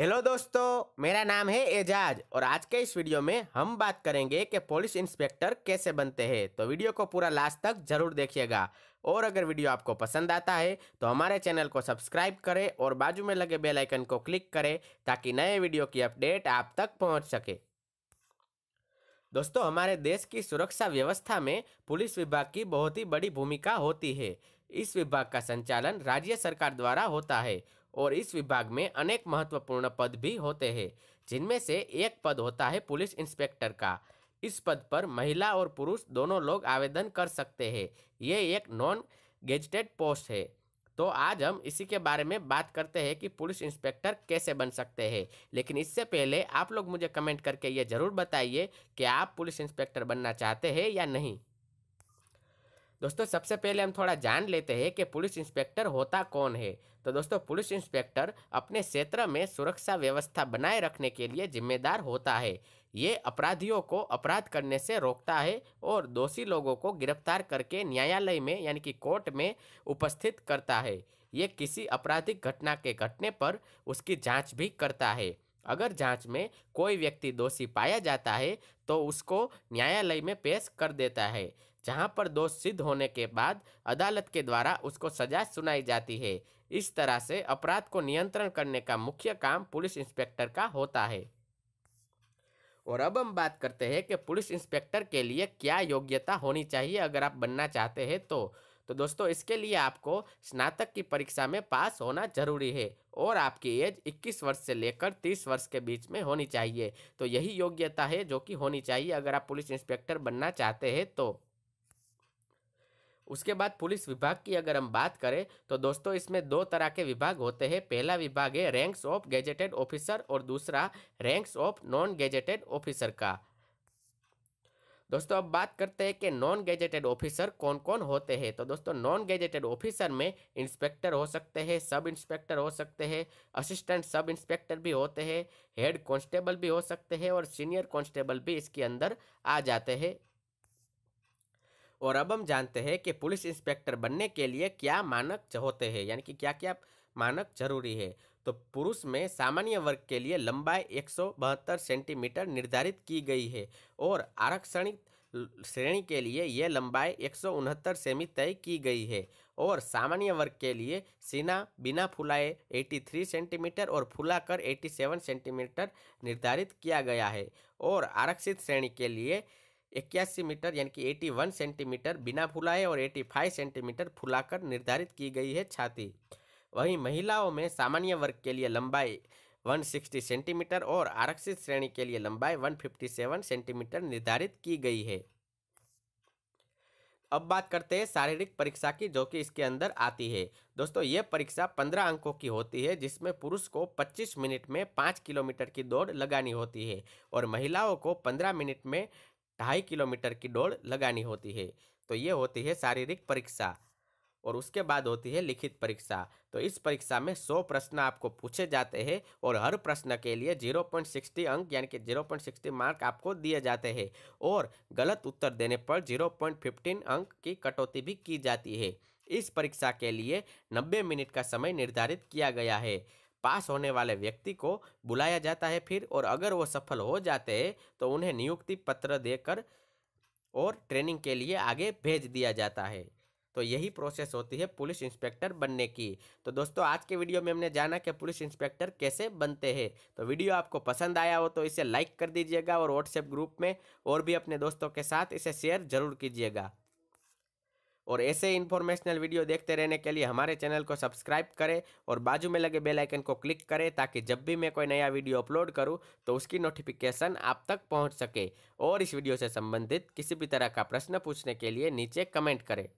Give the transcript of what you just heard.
Hello दोस्तों, मेरा नाम है एजाज और आज के इस वीडियो में हम बात करेंगे कि पुलिस इंस्पेक्टर कैसे बनते हैं। तो वीडियो को पूरा लास्ट तक जरूर देखिएगा और अगर वीडियो आपको पसंद आता है तो हमारे चैनल को सब्सक्राइब करें और बाजू में लगे बेल आइकन को क्लिक करें ताकि नए वीडियो की अपडेट आप तक पहुँच सके। दोस्तों, हमारे देश की सुरक्षा व्यवस्था में पुलिस विभाग की बहुत ही बड़ी भूमिका होती है। इस विभाग का संचालन राज्य सरकार द्वारा होता है और इस विभाग में अनेक महत्वपूर्ण पद भी होते हैं, जिनमें से एक पद होता है पुलिस इंस्पेक्टर का। इस पद पर महिला और पुरुष दोनों लोग आवेदन कर सकते हैं। ये एक नॉन गेजेटेड पोस्ट है। तो आज हम इसी के बारे में बात करते हैं कि पुलिस इंस्पेक्टर कैसे बन सकते हैं। लेकिन इससे पहले आप लोग मुझे कमेंट करके ये ज़रूर बताइए कि आप पुलिस इंस्पेक्टर बनना चाहते हैं या नहीं। दोस्तों, सबसे पहले हम थोड़ा जान लेते हैं कि पुलिस इंस्पेक्टर होता कौन है। तो दोस्तों, पुलिस इंस्पेक्टर अपने क्षेत्र में सुरक्षा व्यवस्था बनाए रखने के लिए जिम्मेदार होता है। ये अपराधियों को अपराध करने से रोकता है और दोषी लोगों को गिरफ्तार करके न्यायालय में यानी कि कोर्ट में उपस्थित करता है। ये किसी आपराधिक घटना के घटने पर उसकी जाँच भी करता है। अगर जाँच में कोई व्यक्ति दोषी पाया जाता है तो उसको न्यायालय में पेश कर देता है, जहां पर दोष सिद्ध होने के बाद अदालत के द्वारा उसको सजा सुनाई जाती है। इस तरह से अपराध को नियंत्रण करने का मुख्य काम पुलिस इंस्पेक्टर का होता है। और अब हम बात करते हैं कि पुलिस इंस्पेक्टर के लिए क्या योग्यता होनी चाहिए अगर आप बनना चाहते हैं तो दोस्तों, इसके लिए आपको स्नातक की परीक्षा में पास होना जरूरी है और आपकी एज 21 वर्ष से लेकर 30 वर्ष के बीच में होनी चाहिए। तो यही योग्यता है जो कि होनी चाहिए अगर आप पुलिस इंस्पेक्टर बनना चाहते हैं तो। उसके बाद पुलिस विभाग की अगर हम बात करें तो दोस्तों, इसमें दो तरह के विभाग होते हैं। पहला विभाग है रैंक्स ऑफ गेजेटेड ऑफिसर और दूसरा ranks of non gazetted officer का। दोस्तों, अब बात करते हैं कि नॉन गेजेटेड ऑफिसर कौन कौन होते हैं। तो दोस्तों, नॉन गेजेटेड ऑफिसर में इंस्पेक्टर हो सकते हैं, सब इंस्पेक्टर हो सकते हैं, असिस्टेंट सब इंस्पेक्टर भी होते हैं, हेड कांस्टेबल भी हो सकते हैं और सीनियर कांस्टेबल भी इसके अंदर आ जाते हैं। और अब हम जानते हैं कि पुलिस इंस्पेक्टर बनने के लिए क्या मानक होते हैं, यानी कि क्या क्या मानक जरूरी है। तो पुरुष में सामान्य वर्ग के लिए लंबाई 172 सेंटीमीटर निर्धारित की गई है और आरक्षणित श्रेणी के लिए यह लंबाई 169 सेमी तय की गई है। और सामान्य वर्ग के लिए सीना बिना फुलाए 83 सेंटीमीटर और फुलाकर 87 सेंटीमीटर निर्धारित किया गया है। और आरक्षित श्रेणी के लिए 81 मीटर यानी कि 81 सेंटीमीटर बिना फुलाए और 85 सेंटीमीटर फुलाकर निर्धारित की गई है छाती। वहीं महिलाओं में सामान्य वर्ग के लिए लंबाई 160 सेंटीमीटर और आरक्षित श्रेणी के लिए लंबाई 157 सेंटीमीटर निर्धारित की गई है। अब बात करते हैं शारीरिक परीक्षा की, जो कि इसके अंदर आती है। दोस्तों, ये परीक्षा 15 अंकों की होती है, जिसमें पुरुष को 25 मिनट में 5 किलोमीटर की दौड़ लगानी होती है और महिलाओं को 15 मिनट में 2.5 किलोमीटर की दौड़ लगानी होती है। तो ये होती है शारीरिक परीक्षा। और उसके बाद होती है लिखित परीक्षा। तो इस परीक्षा में 100 प्रश्न आपको पूछे जाते हैं और हर प्रश्न के लिए 0.60 अंक यानी कि 0.60 मार्क आपको दिए जाते हैं और गलत उत्तर देने पर 0.15 अंक की कटौती भी की जाती है। इस परीक्षा के लिए 90 मिनट का समय निर्धारित किया गया है। पास होने वाले व्यक्ति को बुलाया जाता है फिर, और अगर वो सफल हो जाते हैं तो उन्हें नियुक्ति पत्र देकर और ट्रेनिंग के लिए आगे भेज दिया जाता है। तो यही प्रोसेस होती है पुलिस इंस्पेक्टर बनने की। तो दोस्तों, आज के वीडियो में हमने जाना कि पुलिस इंस्पेक्टर कैसे बनते हैं। तो वीडियो आपको पसंद आया हो तो इसे लाइक कर दीजिएगा और व्हाट्सएप ग्रुप में और भी अपने दोस्तों के साथ इसे शेयर जरूर कीजिएगा। और ऐसे इन्फॉर्मेशनल वीडियो देखते रहने के लिए हमारे चैनल को सब्सक्राइब करें और बाजू में लगे बेल आइकन को क्लिक करें ताकि जब भी मैं कोई नया वीडियो अपलोड करूं तो उसकी नोटिफिकेशन आप तक पहुंच सके। और इस वीडियो से संबंधित किसी भी तरह का प्रश्न पूछने के लिए नीचे कमेंट करें।